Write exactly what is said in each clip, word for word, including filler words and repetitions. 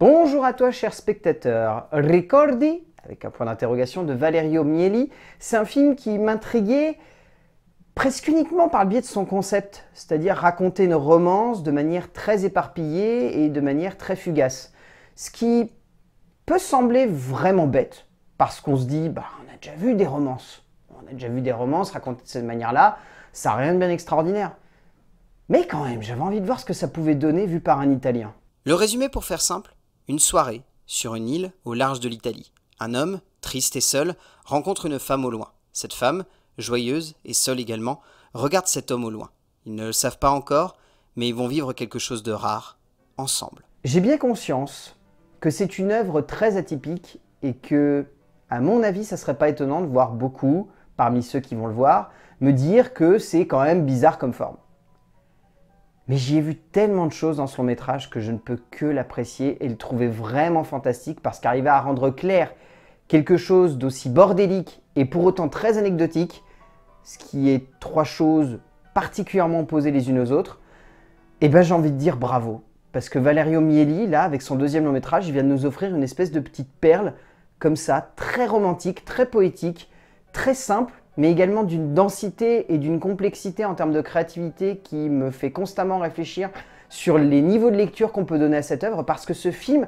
Bonjour à toi chers spectateurs, Ricordi, avec un point d'interrogation de Valerio Mieli, c'est un film qui m'intriguait presque uniquement par le biais de son concept, c'est-à-dire raconter une romance de manière très éparpillée et de manière très fugace. Ce qui peut sembler vraiment bête, parce qu'on se dit, bah, on a déjà vu des romances, on a déjà vu des romances racontées de cette manière-là, ça n'a rien de bien extraordinaire. Mais quand même, j'avais envie de voir ce que ça pouvait donner vu par un Italien. Le résumé pour faire simple, une soirée, sur une île au large de l'Italie. Un homme, triste et seul, rencontre une femme au loin. Cette femme, joyeuse et seule également, regarde cet homme au loin. Ils ne le savent pas encore, mais ils vont vivre quelque chose de rare, ensemble. J'ai bien conscience que c'est une œuvre très atypique et que, à mon avis, ça serait pas étonnant de voir beaucoup, parmi ceux qui vont le voir, me dire que c'est quand même bizarre comme forme. Mais j'y ai vu tellement de choses dans ce long métrage que je ne peux que l'apprécier et le trouver vraiment fantastique parce qu'arriver à rendre clair quelque chose d'aussi bordélique et pour autant très anecdotique, ce qui est trois choses particulièrement opposées les unes aux autres, eh ben j'ai envie de dire bravo. Parce que Valerio Mieli, là, avec son deuxième long métrage, il vient de nous offrir une espèce de petite perle comme ça, très romantique, très poétique, très simple, mais également d'une densité et d'une complexité en termes de créativité qui me fait constamment réfléchir sur les niveaux de lecture qu'on peut donner à cette œuvre, parce que ce film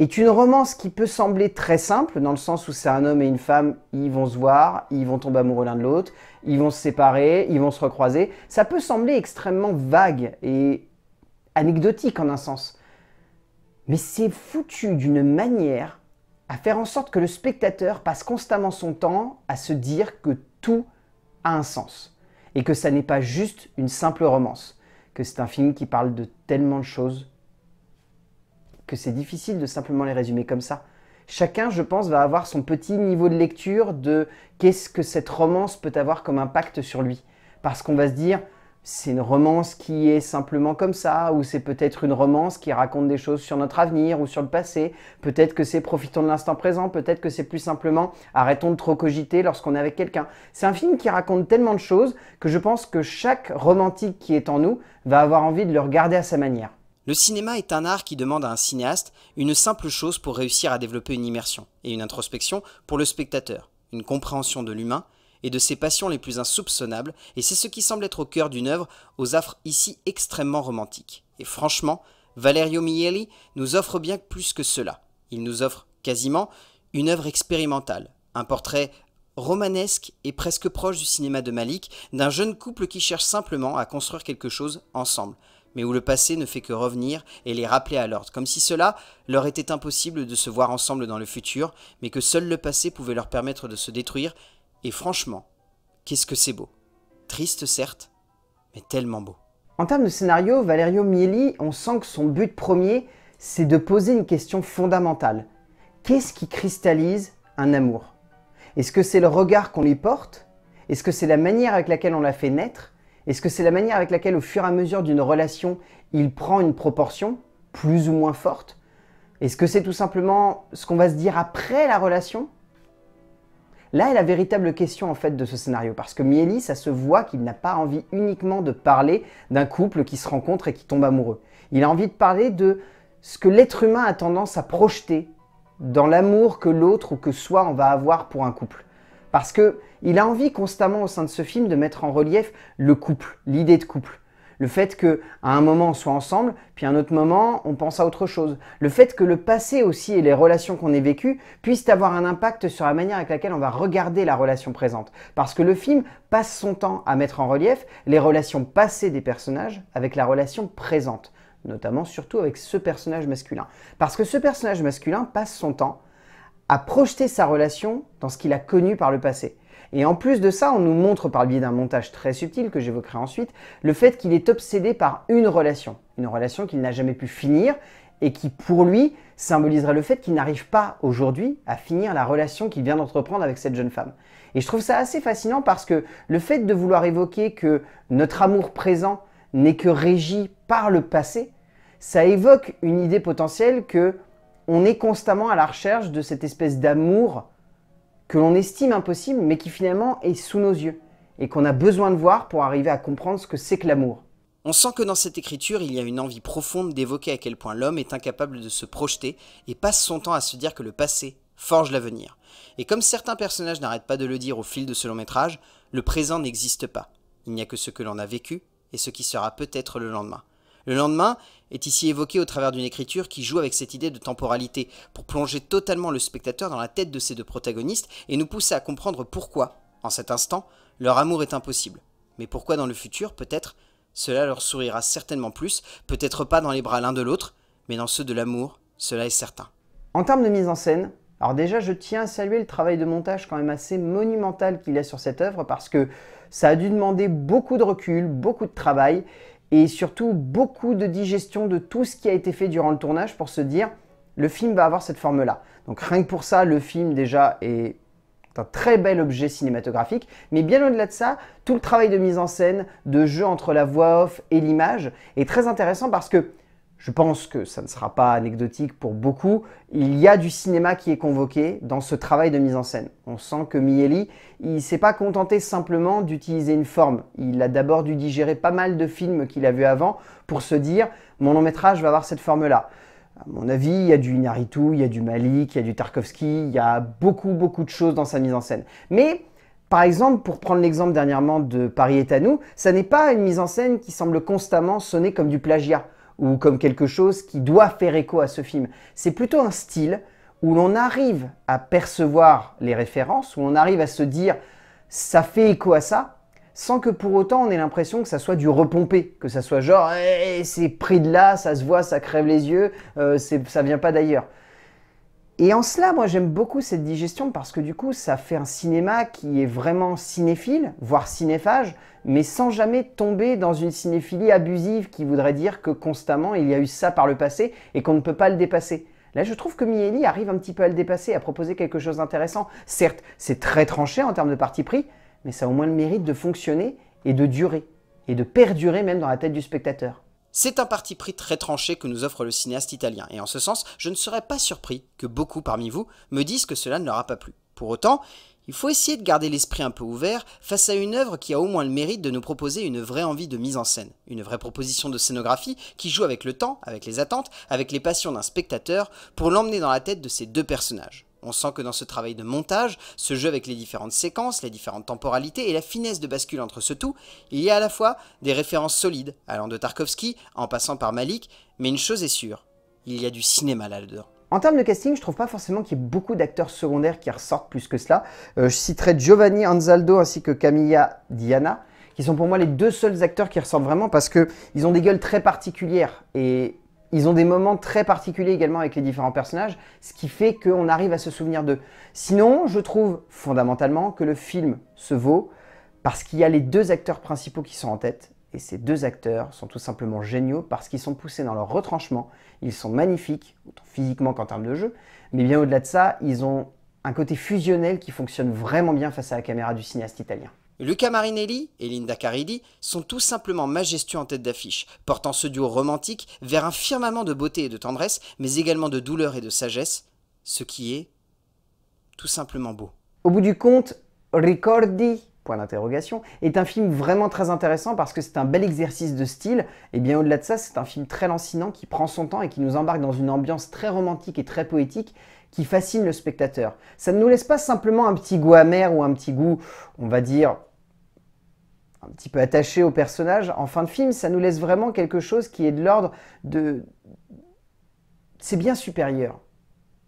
est une romance qui peut sembler très simple, dans le sens où c'est un homme et une femme, ils vont se voir, ils vont tomber amoureux l'un de l'autre, ils vont se séparer, ils vont se recroiser. Ça peut sembler extrêmement vague et anecdotique en un sens, mais c'est foutu d'une manière à faire en sorte que le spectateur passe constamment son temps à se dire que tout a un sens et que ça n'est pas juste une simple romance, que c'est un film qui parle de tellement de choses que c'est difficile de simplement les résumer comme ça. Chacun, je pense, va avoir son petit niveau de lecture de qu'est-ce que cette romance peut avoir comme impact sur lui, parce qu'on va se dire c'est une romance qui est simplement comme ça, ou c'est peut-être une romance qui raconte des choses sur notre avenir ou sur le passé. Peut-être que c'est profitons de l'instant présent, peut-être que c'est plus simplement arrêtons de trop cogiter lorsqu'on est avec quelqu'un. C'est un film qui raconte tellement de choses que je pense que chaque romantique qui est en nous va avoir envie de le regarder à sa manière. Le cinéma est un art qui demande à un cinéaste une simple chose pour réussir à développer une immersion et une introspection pour le spectateur, une compréhension de l'humain et de ses passions les plus insoupçonnables, et c'est ce qui semble être au cœur d'une œuvre aux affres ici extrêmement romantiques. Et franchement, Valerio Mieli nous offre bien plus que cela. Il nous offre quasiment une œuvre expérimentale, un portrait romanesque et presque proche du cinéma de Malick, d'un jeune couple qui cherche simplement à construire quelque chose ensemble, mais où le passé ne fait que revenir et les rappeler à l'ordre, comme si cela leur était impossible de se voir ensemble dans le futur, mais que seul le passé pouvait leur permettre de se détruire. Et franchement, qu'est-ce que c'est beau. Triste certes, mais tellement beau. En termes de scénario, Valerio Mieli, on sent que son but premier, c'est de poser une question fondamentale. Qu'est-ce qui cristallise un amour? Est-ce que c'est le regard qu'on lui porte? Est-ce que c'est la manière avec laquelle on l'a fait naître? Est-ce que c'est la manière avec laquelle, au fur et à mesure d'une relation, il prend une proportion, plus ou moins forte? Est-ce que c'est tout simplement ce qu'on va se dire après la relation? Là est la véritable question en fait de ce scénario, parce que Mieli, ça se voit qu'il n'a pas envie uniquement de parler d'un couple qui se rencontre et qui tombe amoureux. Il a envie de parler de ce que l'être humain a tendance à projeter dans l'amour que l'autre ou que soi on va avoir pour un couple. Parce qu'il a envie constamment au sein de ce film de mettre en relief le couple, l'idée de couple. Le fait qu'à un moment on soit ensemble, puis à un autre moment on pense à autre chose. Le fait que le passé aussi et les relations qu'on ait vécues puissent avoir un impact sur la manière avec laquelle on va regarder la relation présente. Parce que le film passe son temps à mettre en relief les relations passées des personnages avec la relation présente. Notamment surtout avec ce personnage masculin. Parce que ce personnage masculin passe son temps à projeter sa relation dans ce qu'il a connu par le passé. Et en plus de ça, on nous montre par le biais d'un montage très subtil que j'évoquerai ensuite, le fait qu'il est obsédé par une relation. Une relation qu'il n'a jamais pu finir et qui pour lui symboliserait le fait qu'il n'arrive pas aujourd'hui à finir la relation qu'il vient d'entreprendre avec cette jeune femme. Et je trouve ça assez fascinant parce que le fait de vouloir évoquer que notre amour présent n'est que régi par le passé, ça évoque une idée potentielle que on est constamment à la recherche de cette espèce d'amour que l'on estime impossible, mais qui finalement est sous nos yeux, et qu'on a besoin de voir pour arriver à comprendre ce que c'est que l'amour. On sent que dans cette écriture, il y a une envie profonde d'évoquer à quel point l'homme est incapable de se projeter et passe son temps à se dire que le passé forge l'avenir. Et comme certains personnages n'arrêtent pas de le dire au fil de ce long métrage, le présent n'existe pas. Il n'y a que ce que l'on a vécu et ce qui sera peut-être le lendemain. Le lendemain est ici évoqué au travers d'une écriture qui joue avec cette idée de temporalité pour plonger totalement le spectateur dans la tête de ces deux protagonistes et nous pousser à comprendre pourquoi, en cet instant, leur amour est impossible. Mais pourquoi dans le futur, peut-être, cela leur sourira certainement plus, peut-être pas dans les bras l'un de l'autre, mais dans ceux de l'amour, cela est certain. En termes de mise en scène, alors déjà je tiens à saluer le travail de montage quand même assez monumental qu'il y a sur cette œuvre parce que ça a dû demander beaucoup de recul, beaucoup de travail, et surtout beaucoup de digestion de tout ce qui a été fait durant le tournage pour se dire le film va avoir cette forme-là. Donc rien que pour ça, le film déjà est un très bel objet cinématographique, mais bien au-delà de ça, tout le travail de mise en scène, de jeu entre la voix off et l'image est très intéressant parce que je pense que ça ne sera pas anecdotique pour beaucoup, il y a du cinéma qui est convoqué dans ce travail de mise en scène. On sent que Mieli, il ne s'est pas contenté simplement d'utiliser une forme. Il a d'abord dû digérer pas mal de films qu'il a vus avant pour se dire « mon long-métrage va avoir cette forme-là ». À mon avis, il y a du Iñárritu, il y a du Malick, il y a du Tarkovsky, il y a beaucoup beaucoup de choses dans sa mise en scène. Mais par exemple, pour prendre l'exemple dernièrement de Paris est à nous, ça n'est pas une mise en scène qui semble constamment sonner comme du plagiat ou comme quelque chose qui doit faire écho à ce film. C'est plutôt un style où l'on arrive à percevoir les références, où on arrive à se dire « ça fait écho à ça », sans que pour autant on ait l'impression que ça soit du repompé, que ça soit genre hey, « c'est pris de là, ça se voit, ça crève les yeux, euh, ça vient pas d'ailleurs ». Et en cela, moi j'aime beaucoup cette digestion parce que du coup ça fait un cinéma qui est vraiment cinéphile, voire cinéphage, mais sans jamais tomber dans une cinéphilie abusive qui voudrait dire que constamment il y a eu ça par le passé et qu'on ne peut pas le dépasser. Là je trouve que Mieli arrive un petit peu à le dépasser, à proposer quelque chose d'intéressant. Certes, c'est très tranché en termes de parti pris, mais ça a au moins le mérite de fonctionner et de durer, et de perdurer même dans la tête du spectateur. C'est un parti pris très tranché que nous offre le cinéaste italien, et en ce sens, je ne serais pas surpris que beaucoup parmi vous me disent que cela ne leur a pas plu. Pour autant, il faut essayer de garder l'esprit un peu ouvert face à une œuvre qui a au moins le mérite de nous proposer une vraie envie de mise en scène, une vraie proposition de scénographie qui joue avec le temps, avec les attentes, avec les passions d'un spectateur pour l'emmener dans la tête de ces deux personnages. On sent que dans ce travail de montage, ce jeu avec les différentes séquences, les différentes temporalités et la finesse de bascule entre ce tout, il y a à la fois des références solides, allant de Tarkovsky en passant par Malick, mais une chose est sûre, il y a du cinéma là-dedans. En termes de casting, je trouve pas forcément qu'il y ait beaucoup d'acteurs secondaires qui ressortent plus que cela. Euh, je citerai Giovanni Anzaldo ainsi que Camilla Diana, qui sont pour moi les deux seuls acteurs qui ressortent vraiment parce qu'ils ont des gueules très particulières et ils ont des moments très particuliers également avec les différents personnages, ce qui fait qu'on arrive à se souvenir d'eux. Sinon, je trouve fondamentalement que le film se vaut parce qu'il y a les deux acteurs principaux qui sont en tête. Et ces deux acteurs sont tout simplement géniaux parce qu'ils sont poussés dans leur retranchement. Ils sont magnifiques, autant physiquement qu'en termes de jeu, mais bien au-delà de ça, ils ont un côté fusionnel qui fonctionne vraiment bien face à la caméra du cinéaste italien. Luca Marinelli et Linda Caridi sont tout simplement majestueux en tête d'affiche, portant ce duo romantique vers un firmament de beauté et de tendresse, mais également de douleur et de sagesse, ce qui est tout simplement beau. Au bout du compte, Ricordi, point d'interrogation, est un film vraiment très intéressant parce que c'est un bel exercice de style, et bien au-delà de ça, c'est un film très lancinant qui prend son temps et qui nous embarque dans une ambiance très romantique et très poétique, qui fascine le spectateur. Ça ne nous laisse pas simplement un petit goût amer ou un petit goût, on va dire, un petit peu attaché au personnage en fin de film, ça nous laisse vraiment quelque chose qui est de l'ordre de... C'est bien supérieur.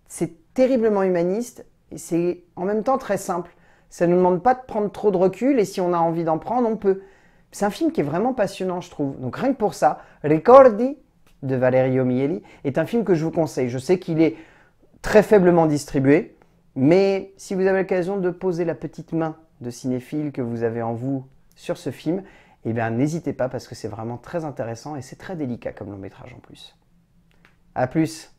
C'est terriblement humaniste et c'est en même temps très simple. Ça ne nous demande pas de prendre trop de recul et si on a envie d'en prendre, on peut. C'est un film qui est vraiment passionnant, je trouve. Donc rien que pour ça, Ricordi de Valerio Mieli est un film que je vous conseille. Je sais qu'il est très faiblement distribué, mais si vous avez l'occasion de poser la petite main de cinéphile que vous avez en vous sur ce film, eh bien n'hésitez pas parce que c'est vraiment très intéressant et c'est très délicat comme long métrage en plus. A plus!